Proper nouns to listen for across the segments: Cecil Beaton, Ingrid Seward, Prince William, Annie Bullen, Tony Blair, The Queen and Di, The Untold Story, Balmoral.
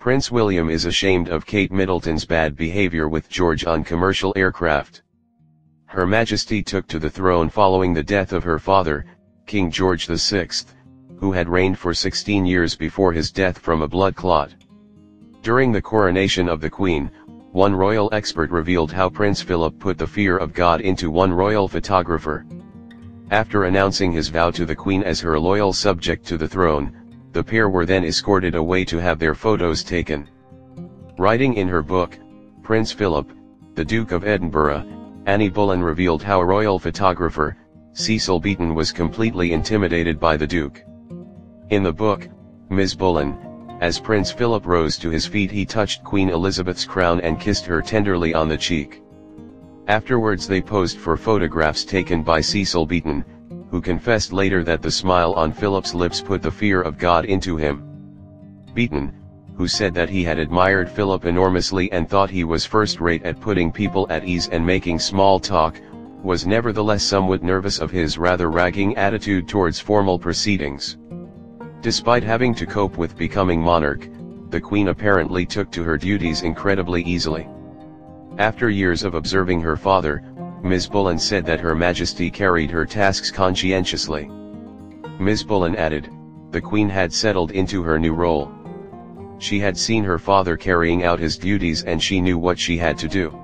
Prince William is ashamed of Kate Middleton's bad behavior with George on commercial aircraft. Her Majesty took to the throne following the death of her father, King George VI, who had reigned for 16 years before his death from a blood clot. During the coronation of the Queen, one royal expert revealed how Prince Philip put the fear of God into one royal photographer. After announcing his vow to the Queen as her loyal subject to the throne, the pair were then escorted away to have their photos taken. Writing in her book, Prince Philip, the Duke of Edinburgh, Annie Bullen revealed how a royal photographer, Cecil Beaton, was completely intimidated by the Duke. In the book, Ms. Bullen, as Prince Philip rose to his feet, he touched Queen Elizabeth's crown and kissed her tenderly on the cheek. Afterwards they posed for photographs taken by Cecil Beaton, who confessed later that the smile on Philip's lips put the fear of God into him. Beaton, who said that he had admired Philip enormously and thought he was first-rate at putting people at ease and making small talk, was nevertheless somewhat nervous of his rather ragging attitude towards formal proceedings. Despite having to cope with becoming monarch, the Queen apparently took to her duties incredibly easily. After years of observing her father, Ms. Bullen said that Her Majesty carried her tasks conscientiously. Ms. Bullen added, the Queen had settled into her new role. She had seen her father carrying out his duties and she knew what she had to do.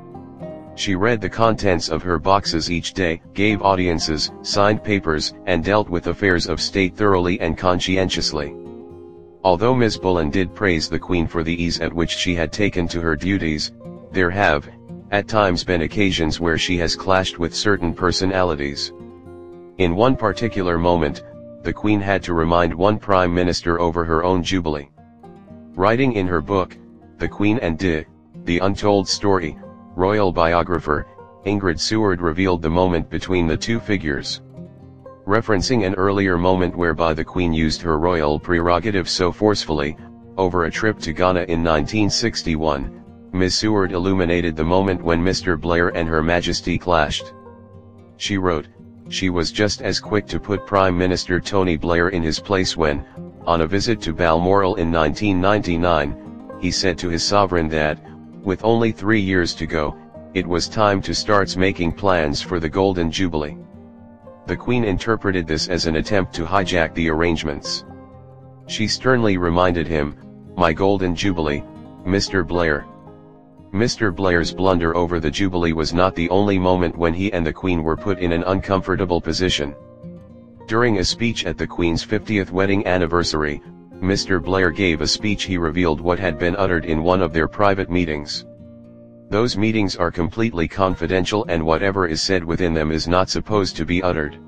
She read the contents of her boxes each day, gave audiences, signed papers, and dealt with affairs of state thoroughly and conscientiously. Although Ms. Bullen did praise the Queen for the ease at which she had taken to her duties, there have, at times, been occasions where she has clashed with certain personalities. In one particular moment, the Queen had to remind one Prime Minister over her own jubilee. Writing in her book, The Queen and Di, The Untold Story, royal biographer, Ingrid Seward revealed the moment between the two figures. Referencing an earlier moment whereby the Queen used her royal prerogative so forcefully, over a trip to Ghana in 1961, Ms. Seward illuminated the moment when Mr. Blair and Her Majesty clashed. She wrote, she was just as quick to put Prime Minister Tony Blair in his place when, on a visit to Balmoral in 1999, he said to his sovereign that, with only 3 years to go, it was time to start making plans for the Golden Jubilee. The Queen interpreted this as an attempt to hijack the arrangements. She sternly reminded him, "My Golden Jubilee, Mr. Blair." Mr. Blair's blunder over the Jubilee was not the only moment when he and the Queen were put in an uncomfortable position. During a speech at the Queen's 50th wedding anniversary, Mr. Blair gave a speech. He revealed what had been uttered in one of their private meetings. Those meetings are completely confidential and whatever is said within them is not supposed to be uttered.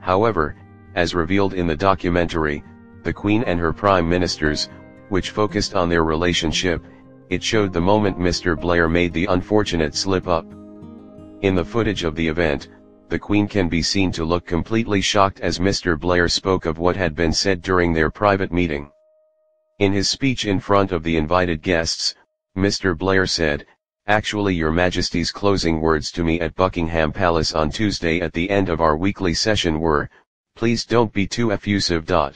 However, as revealed in the documentary, The Queen and Her Prime Ministers, which focused on their relationship, it showed the moment Mr. Blair made the unfortunate slip-up. In the footage of the event, the Queen can be seen to look completely shocked as Mr. Blair spoke of what had been said during their private meeting. In his speech in front of the invited guests, Mr. Blair said, "Actually, Your Majesty's closing words to me at Buckingham Palace on Tuesday at the end of our weekly session were, 'Please don't be too effusive.'"